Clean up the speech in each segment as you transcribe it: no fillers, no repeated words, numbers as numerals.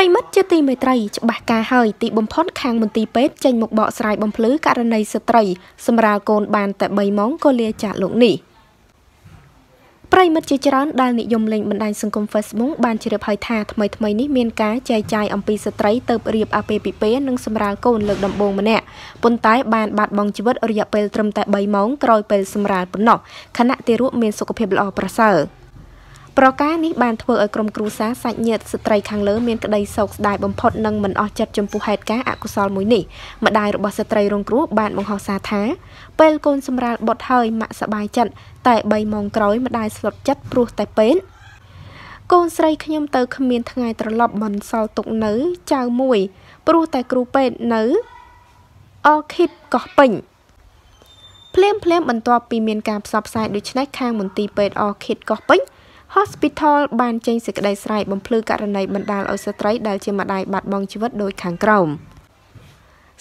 รมัดจะตีเมตรัยจะบาดกาหายตีบมพ้นคางบนตีเป๊บเจนหมกเบาสายบมพลื้อการในสตรีสมราโกนบานแต่ใบม้องก็เลียจะหลงหนีไพรมัดเจริญร้านได้นิยมเล่นบันไดสังคมเฟซบุ๊กบานเฉลิมไพธาทำไมนี่เมียนกาใจอัมพีสไตร์เติบเรียบอาเปปิเป้นังสมราโกนเลิกดำบงมาแน่ปนท้ายบานบาดบองชีวิตอริยเปลตรมแต่ใบม้องกรอยเปลสมราปนหนอคณะเตรุเมียนสุขเพียบลอประเสริฐปราการนี้บานทเวอร์กรมครูซาสัญญาสไตร์ขังเลื้อเมียนกระไดศกได้บำพดนังมันออกจัดจมปูเหตุการอกุศลมวยนี่มาได้รบสไตร์รงครูบานมองหอสาท้าเปลโกนสมราบดเฮยมะสบายจันแต่ใบมองกร้อยมาได้สลดจัดปลุกแต่เป็นโกนใส่ขยมเตอร์ขมิ้นทางไงตลบมันสาวตกเนื้อเจ้ามวยปลุกแต่ครูเป็นเนื้ออคิดก่อปิ่งเพลมบรรทอปีเมียนการสอบสายโดยชนะข้างเหมือนตีเป็ดอคิดก่อปิ่งhospital บานเจงศึกได้สายบำเพลือการในบรรดาเอาสไตร์ได้เชื่อมาได้บาดบองชีวิตโดยขังกล่อม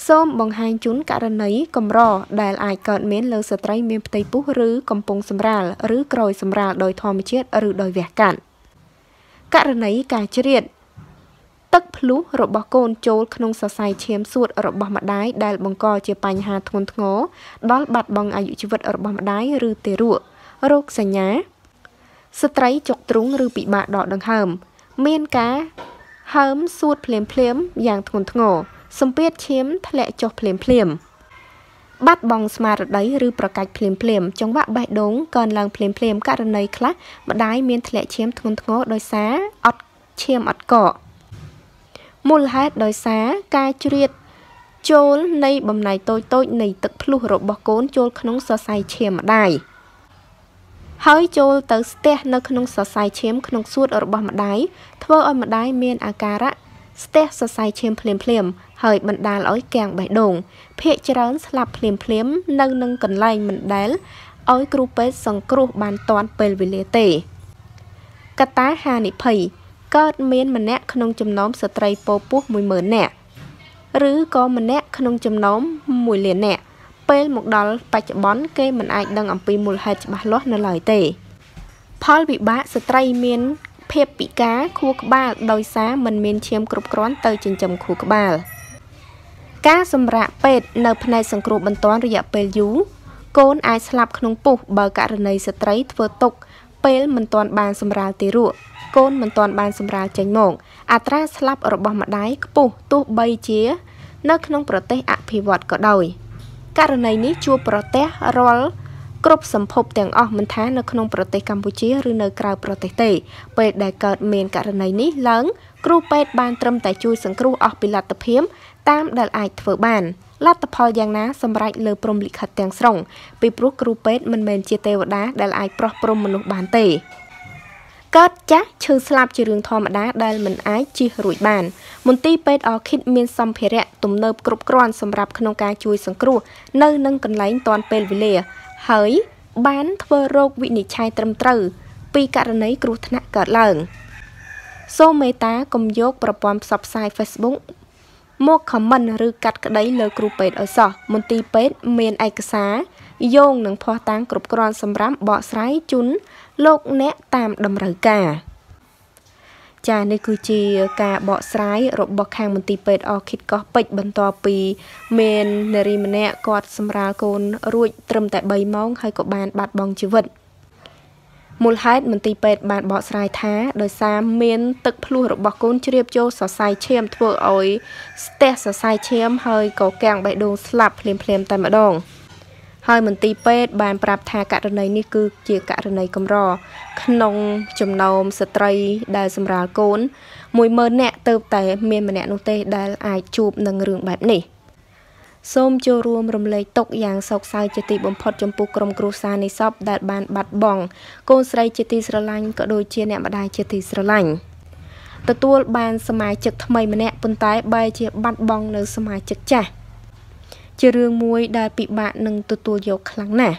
ส้มบองหางจุนการในกำรอได้อายเกิดเม้นเลอสไตร์เมียนปฏิปุหรือกำปงสำราหรือกรอยสำราโดยทอมเชิดหรือโดยแวกกันการในการเฉียดตักพลุรบโกนโจลขนงสะใสเชียมสูดรบมาได้ได้บองกอเจียปัญหาทนงอดอลบาดบองอายุชีวิตรบมาได้หรือเตรุโรคสัญญาสไตร์จกตรุงหรือปีบะดอกดังเฮิมเมียนกาเฮิมสูดเพลมอย่างทนทงอสมเปียดเชียมทะเลจกเพลมบัดบองสมาร์ดได้หรือประกาศเพลมจังหวะใบดงก่อนหลังเพลมการในคละมาได้เมียนทะเลเชียมทนทงอโดยสาอดเชียมอดเกาะมูลฮัดโดยสากาจุเรียดโจลในบำไนโต้ในตึกพลุรบโกนโจลขนมสไซเชียมมาได้เฮ้ยโจลเตอร์สเตนขนมสไซเชมขนมสูตรอรบมาได้ทว่าอรมาได้เมียนอาการะสเตสไซเชมเพลมเฮ้ยมันดาลอยแกงใบดงเพจเจริญสลับเพลมนั่งกันไล่มันเดลอ้อยกรูเปสังกรูบานตอนเปลวิเลเตกตาฮานิภัยก็เมียนมันแนขนมจำน้อมสไตรโปปุ๊บมวยเหมือนแน่หรือก็มันแนขนมจำน้อมมวยเหรียญแน่เปิลหมกดอลปัจจุบันเกมมันอาจดังอัมพีมูลเหตุบาลล์นลอยเตะพอลบิบะสไตรเมียนเพปปิกาคูกบาลโดยสามันเมียนเชียมกรุบกร้อนเตยจินจำคูกบาลกาสมระเป็ดเนพนายสังกรุบันตอนระยะเปลยูโกนไอสลับขนมปุกเบอร์การในสไตรเฟอร์ตกเปิลมันตอนบานสมราติรุโกนมันตอนบานสมราใจงงอัตราสลับอรบมาได้ปุกตุใบเจียนักขนมประเทศอภิวัตก็ได้การในนี้ชัวประเทศรอลกรบสัมพบแต่งออกมันท้าในขนมประเทศกัมพูชีหรือในกลางประเทศไทยเปิดได้เกิดเมนการในนี้หลังครูเป็ดบานตรมแต่ช่วยสังครูออกเป็นลัตเพียมตามดาไอเฟอร์บานลัตพออย่างน้าสำไรเลยปรมลิขัดแต่งส่งไปปลุกครูเป็ดมันเมนเจเตวดาดาไอปลอปรมมนุษย์บานเตยก็จะชื่อสลับชื่อเรื่องทอมดาได้เหมือนไอจีรุ่ยบานมุนตีเป็ดออกคิดเมียนซัมเพเระตุ่มเนิบกรุบกรอนสำหรับขนมการช่วยสังครูเนิ่นนั่งกันไหลตอนเป็นวิเล่เฮ้ยบ้านทเวโรควินิจฉัยตรมตรือปีการในกรุธนะเกิดเลิงโซเมตากมยกประปอมสับไซเฟซบุ๊กโมกขมันหรือกัดกระไดเลอกรูเป็ดอสอมุนตีเป็ดเมียนไอกษาโยงหนังพอตังกรุบกรอนสำรับเบาะไซจุนโลกแนะตามดำเนินการจานี่คือจีกาเบาะไซรบบกแข่งมันตีเป็ดออกคิดก็เป็ดบรรทอปีเมนเนริมเนะกอดสมราโกนรุ่ยตรมแต่ใบมองให้กับบานบาดบองชีวิตมูลเหตุมันตีเป็ดบาดเบาะไซท้าโดยสามเมนตึกพลูรบบกุนเรียบโจสไซเชียมทั่วอ้อยเตสไซเชียมให้กับแกงใบดงสลับเพลมแต่มาดองเฮ้ยมันตีเป็ดบานปราบทาการในนี่คือเจียการในกำรอขนมจำนมสตรีได้สำราโกนมวยเมินแนะเติบแต่เมียนมาแนะนุ่งเตะได้อายจูบนังเรื่องแบบนี้ส้มโจรวมรำเลยตกอย่างสกสายจิติบ่มพอดจมปูกรมกรูซาในซอบได้บานบัดบองโกนใส่จิติสระลังก็โดยเจียแนะมาได้จิติสระลังแต่ตัวบานสมัยจักทำไมมาแนะปนท้ายใบเจียบัดบองในสมัยจักจ่ะเจริญมวยได้ปีบะหนึ่งตัวโยกครั้งหน้า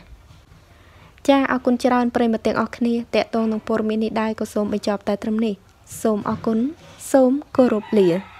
จ้าอากุญจราณเปรย์มาเตียงออกนี่แต่ตรงน้องปรมินิได้ก็สมไปจอบแต่ตรงนี้สมอากุญสมกรุบเหลี่ย